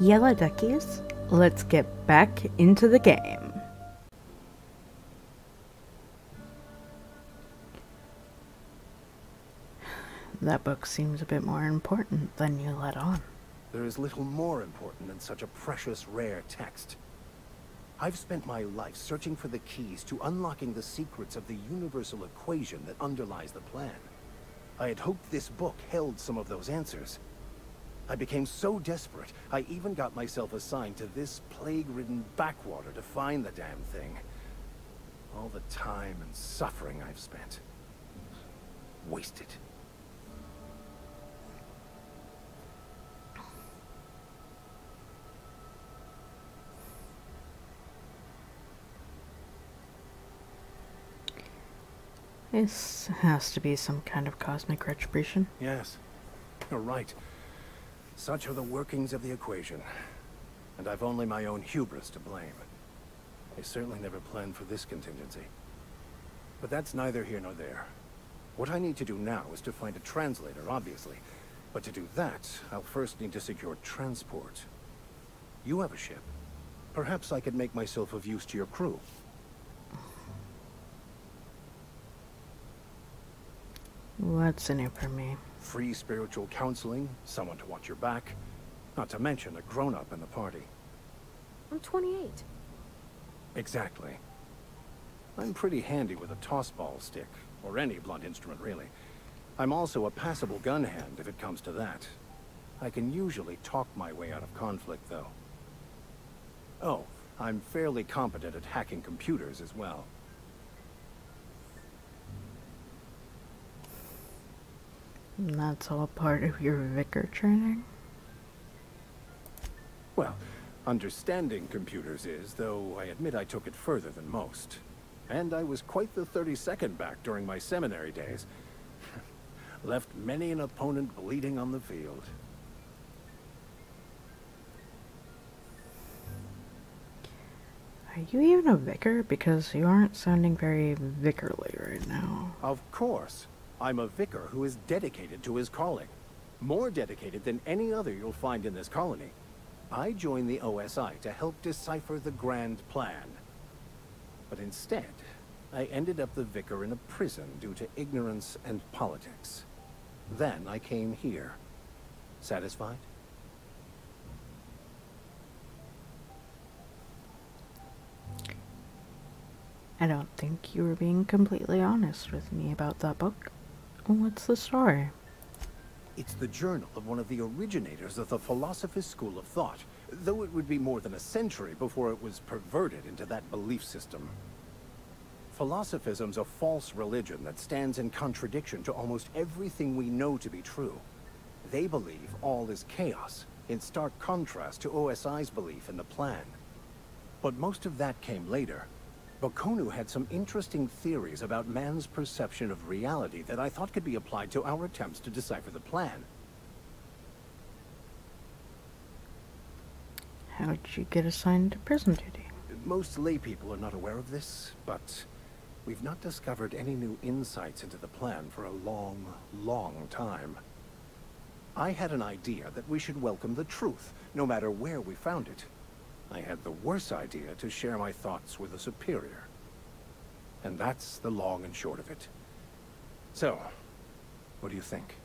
Yellow duckies, let's get back into the game. That book seems a bit more important than you let on. There is little more important than such a precious, rare text. I've spent my life searching for the keys to unlocking the secrets of the universal equation that underlies the plan. I had hoped this book held some of those answers. I became so desperate, I even got myself assigned to this plague-ridden backwater to find the damn thing. All the time and suffering I've spent. Wasted. This has to be some kind of cosmic retribution. Yes, you're right. Such are the workings of the equation, and I've only my own hubris to blame. I certainly never planned for this contingency. But that's neither here nor there. What I need to do now is to find a translator, obviously. But to do that, I'll first need to secure transport. You have a ship. Perhaps I could make myself of use to your crew. What's in it for me? Free spiritual counseling, someone to watch your back, not to mention a grown-up in the party. I'm 28. Exactly. I'm pretty handy with a tossball stick, or any blunt instrument, really. I'm also a passable gun hand, if it comes to that. I can usually talk my way out of conflict, though. Oh, I'm fairly competent at hacking computers as well. And that's all part of your vicar training? Well, understanding computers is, though I admit I took it further than most. And I was quite the 32nd back during my seminary days. Left many an opponent bleeding on the field. Are you even a vicar? Because you aren't sounding very vicarly right now. Of course. I'm a vicar who is dedicated to his calling. More dedicated than any other you'll find in this colony. I joined the OSI to help decipher the grand plan. But instead, I ended up the vicar in a prison due to ignorance and politics. Then I came here. Satisfied? I don't think you were being completely honest with me about that book. What's the story? It's the journal of one of the originators of the Philosophist school of thought, though it would be more than a century before it was perverted into that belief system. Philosophism's a false religion that stands in contradiction to almost everything we know to be true. They believe all is chaos, in stark contrast to OSI's belief in the plan. But most of that came later. Bokonu had some interesting theories about man's perception of reality that I thought could be applied to our attempts to decipher the plan. How'd you get assigned to prison duty? Most laypeople are not aware of this, but we've not discovered any new insights into the plan for a long, long time. I had an idea that we should welcome the truth, no matter where we found it. I had the worse idea to share my thoughts with a superior. And that's the long and short of it. So, what do you think?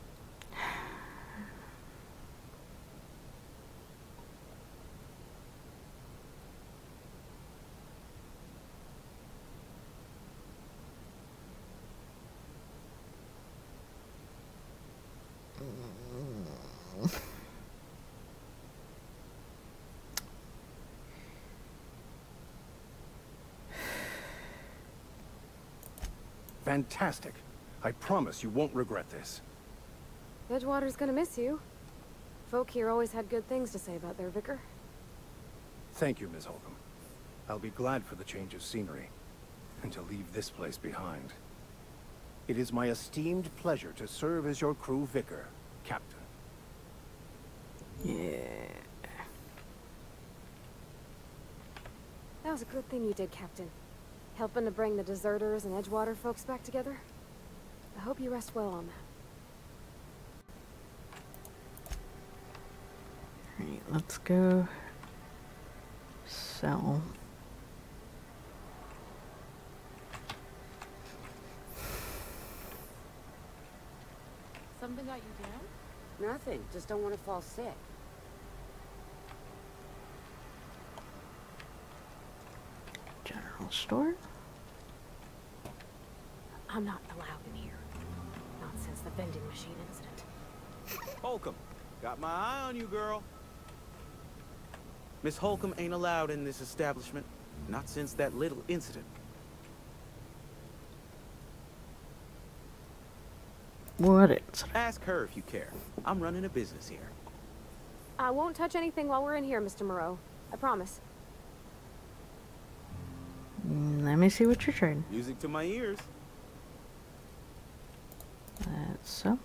Fantastic. I promise you won't regret this. Edgewater's gonna miss you. Folk here always had good things to say about their vicar. Thank you, Ms. Holcomb. I'll be glad for the change of scenery, and to leave this place behind. It is my esteemed pleasure to serve as your crew vicar, Captain. Yeah. That was a good thing you did, Captain. Helping to bring the deserters and Edgewater folks back together. I hope you rest well on that. Alright, let's go sell. Something got you down? Nothing. Just don't want to fall sick. General store? I'm not allowed in here. Not since the vending machine incident. Holcomb, got my eye on you, girl. Miss Holcomb ain't allowed in this establishment. Not since that little incident. What incident? Ask her if you care. I'm running a business here. I won't touch anything while we're in here, Mr. Moreau. I promise. Let me see what you're trading. Music to my ears. That's so.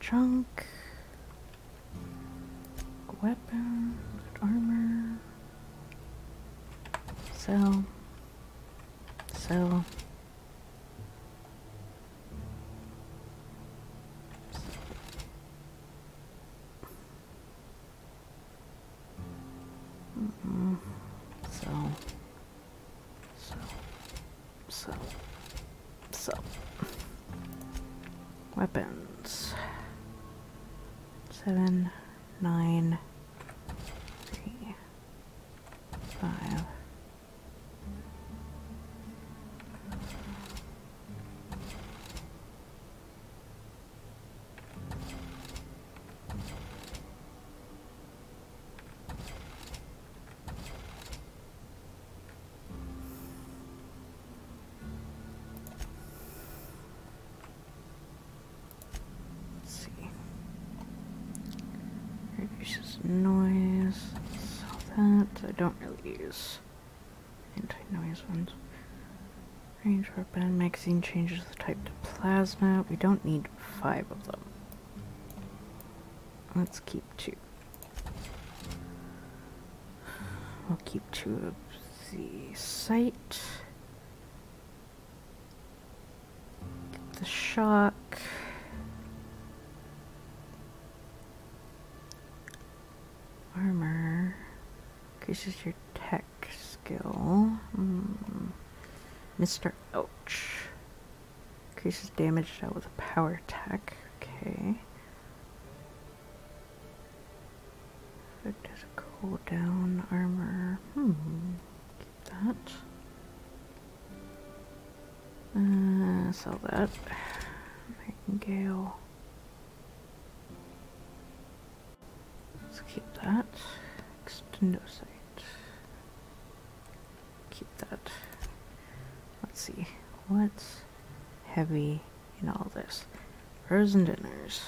Trunk, weapon, armor, sell, sell, sell, sell, sell, sell, weapons. 7, 9, 3, 5. Noise, sell that. I don't really use anti-noise ones. Range weapon, magazine changes the type to plasma. We don't need 5 of them. Let's keep 2. We'll keep 2 of the sight. Keep the shock. Armor increases your tech skill. Mr. Ouch increases damage dealt with a power attack. Okay. Effect has a cooldown. Armor. Keep that. Sell that. Nightingale. Keep that. Extendosite. Keep that. Let's see. What's heavy in all this? Frozen dinners.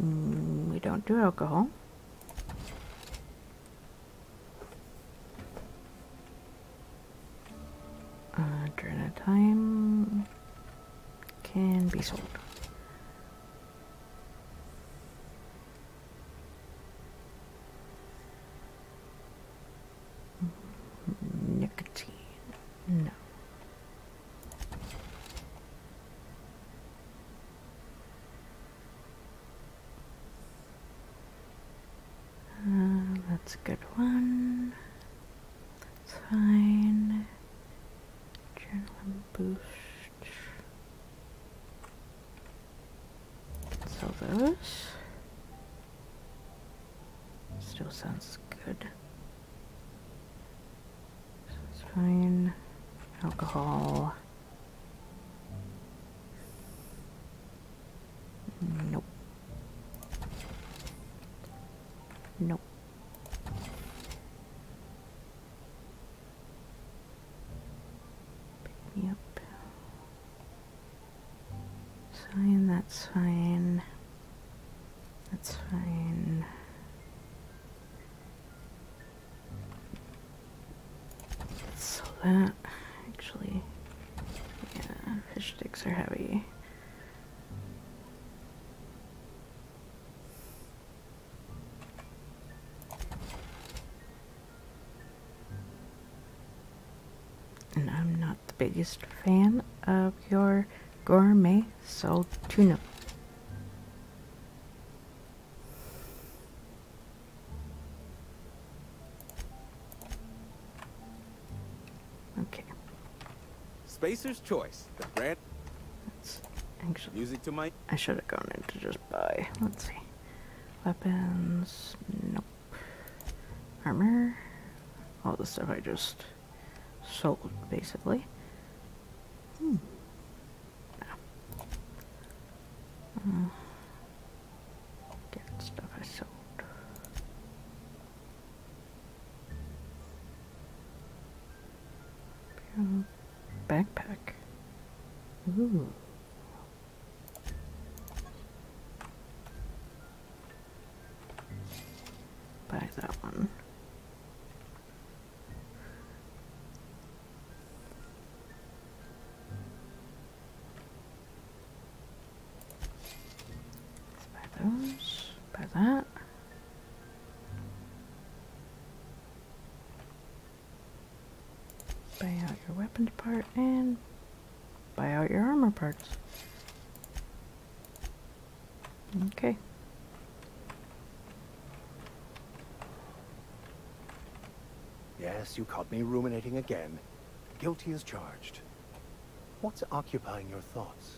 We don't do alcohol. Adrenatime can be sold. Nicotine, no. That's a good one. That's fine. Boost. Sell those. Still sounds good. Sounds fine. Alcohol. Nope. Nope. Yep. that, actually. Yeah, fish sticks are heavy. And I'm not the biggest fan of your gourmet salt tuna. Okay. Spacer's Choice, the brand. That's actually music to my. I should have gone in to just buy. Let's see. Weapons. Nope. Armor. All the stuff I just sold, basically. No. Get stuff I sold. Backpack. Ooh. Buy that one. Part and buy out your armor parts. Okay. Yes, you caught me ruminating again. Guilty as charged. What's occupying your thoughts?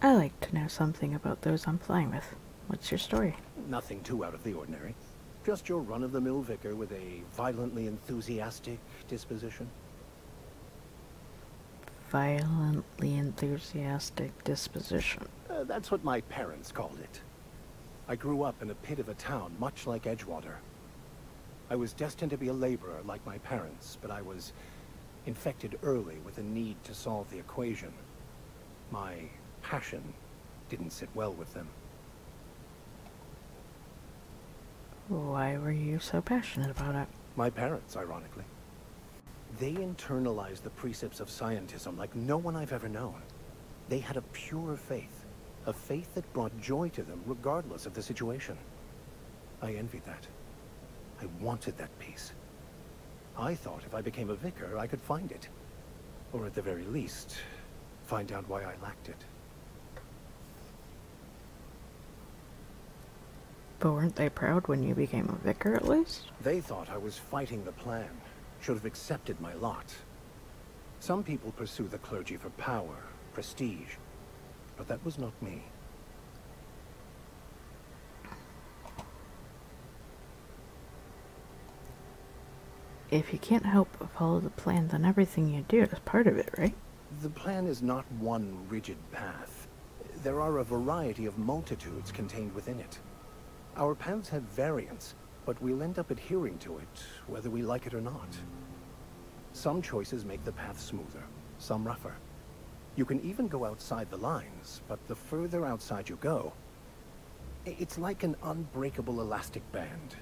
I like to know something about those I'm flying with. What's your story? Nothing too out of the ordinary. Just your run-of-the-mill vicar with a violently enthusiastic disposition. Violently enthusiastic disposition. That's what my parents called it. I grew up in a pit of a town, much like Edgewater. I was destined to be a laborer like my parents, but I was infected early with a need to solve the equation. My passion didn't sit well with them. Why were you so passionate about it? My parents, ironically. They internalized the precepts of scientism like no one I've ever known. They had a pure faith, a faith that brought joy to them regardless of the situation. I envied that. I wanted that peace. I thought if I became a vicar, I could find it. Or at the very least, find out why I lacked it. But weren't they proud when you became a vicar, at least? They thought I was fighting the plan. Should have accepted my lot. Some people pursue the clergy for power, prestige. But that was not me. If you can't help but follow the plan, then everything you do is part of it, right? The plan is not one rigid path. There are a variety of multitudes contained within it. Our paths have variance, but we'll end up adhering to it, whether we like it or not. Some choices make the path smoother, some rougher. You can even go outside the lines, but the further outside you go, it's like an unbreakable elastic band.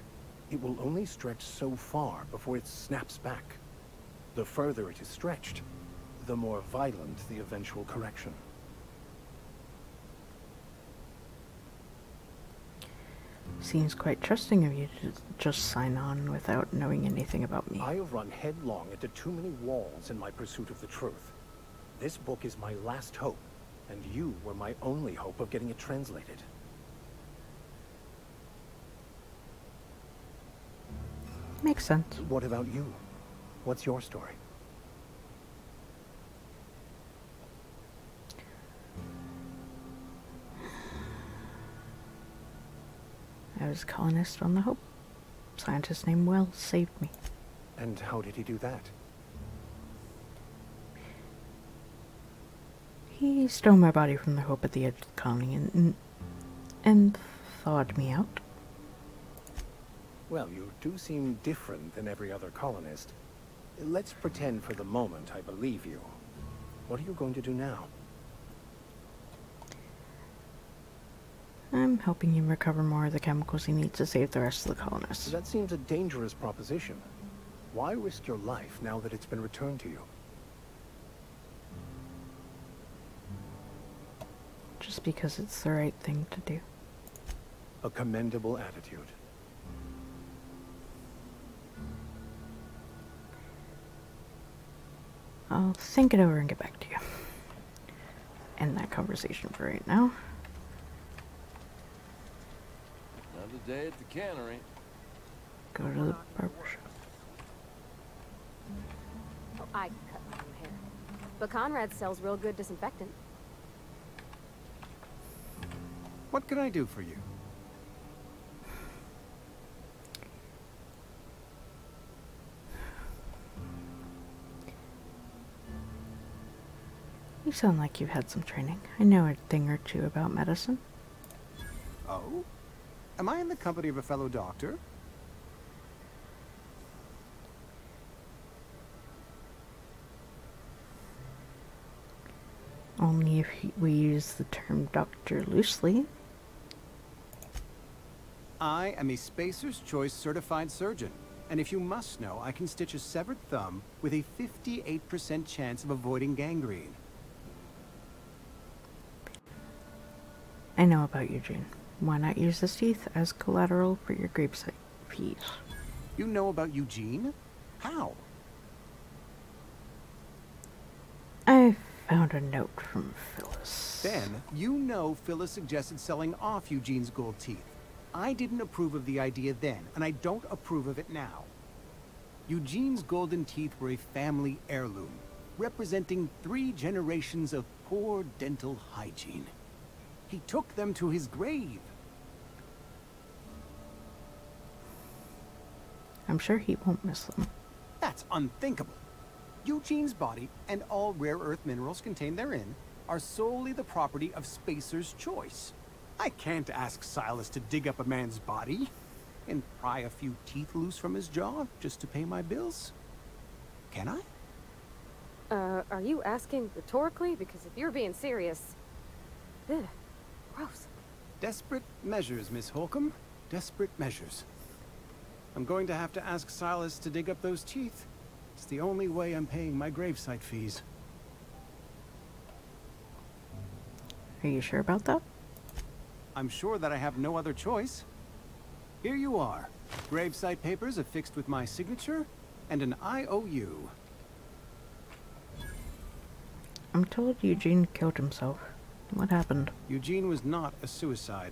It will only stretch so far before it snaps back. The further it is stretched, the more violent the eventual correction. Seems quite trusting of you to just sign on without knowing anything about me. I have run headlong into too many walls in my pursuit of the truth. This book is my last hope, and you were my only hope of getting it translated. Makes sense. What about you? What's your story? I was a colonist on the Hope. Scientist named Wells saved me. And how did he do that? He stole my body from the Hope at the edge of the colony and thawed me out. Well, you do seem different than every other colonist. Let's pretend for the moment I believe you. What are you going to do now? I'm helping him recover more of the chemicals he needs to save the rest of the colonists. That seems a dangerous proposition. Why risk your life now that it's been returned to you? Just because it's the right thing to do. A commendable attitude. I'll think it over and get back to you. End that conversation for right now. Another day at the cannery. Go to the barber shop. Oh, I cut my own hair. But Conrad sells real good disinfectant. What can I do for you? You sound like you've had some training. I know a thing or two about medicine. Oh? Am I in the company of a fellow doctor? Only if we use the term doctor loosely. I am a Spacer's Choice certified surgeon, and if you must know, I can stitch a severed thumb with a 58% chance of avoiding gangrene. I know about Eugene. Why not use his teeth as collateral for your gravesite fees? You know about Eugene? How? I found a note from Phyllis. Then, you know Phyllis suggested selling off Eugene's gold teeth. I didn't approve of the idea then, and I don't approve of it now. Eugene's golden teeth were a family heirloom, representing 3 generations of poor dental hygiene. He took them to his grave. I'm sure he won't miss them. That's unthinkable. Eugene's body and all rare earth minerals contained therein are solely the property of Spacer's Choice. I can't ask Silas to dig up a man's body and pry a few teeth loose from his jaw just to pay my bills. Can I? Are you asking rhetorically? Because if you're being serious... Ugh. Gross. Desperate measures, Miss Holcomb. Desperate measures. I'm going to have to ask Silas to dig up those teeth. It's the only way I'm paying my gravesite fees. Are you sure about that? I'm sure that I have no other choice. Here you are. Gravesite papers affixed with my signature and an IOU. I'm told Eugene killed himself. What happened? Eugene was not a suicide.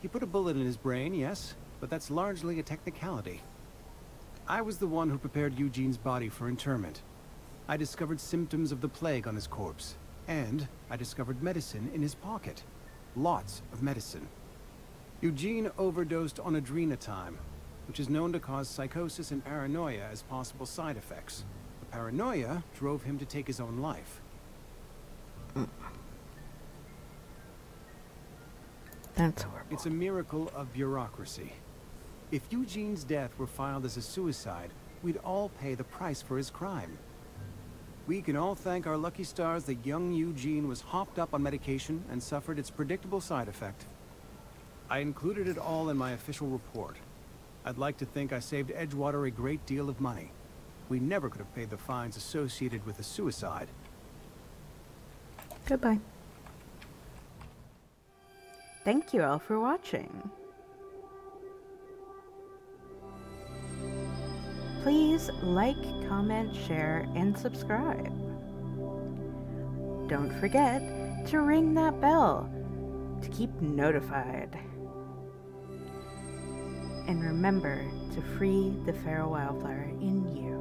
He put a bullet in his brain, yes, but that's largely a technicality. I was the one who prepared Eugene's body for interment. I discovered symptoms of the plague on his corpse, and I discovered medicine in his pocket. Lots of medicine. Eugene overdosed on Adrenatime, which is known to cause psychosis and paranoia as possible side effects. The paranoia drove him to take his own life. That's horrible. It's a miracle of bureaucracy. If Eugene's death were filed as a suicide, we'd all pay the price for his crime. We can all thank our lucky stars that young Eugene was hopped up on medication and suffered its predictable side effect. I included it all in my official report. I'd like to think I saved Edgewater a great deal of money. We never could have paid the fines associated with a suicide. Goodbye. Thank you all for watching. Please like, comment, share, and subscribe. Don't forget to ring that bell to keep notified. And remember to free the feral wildflower in you.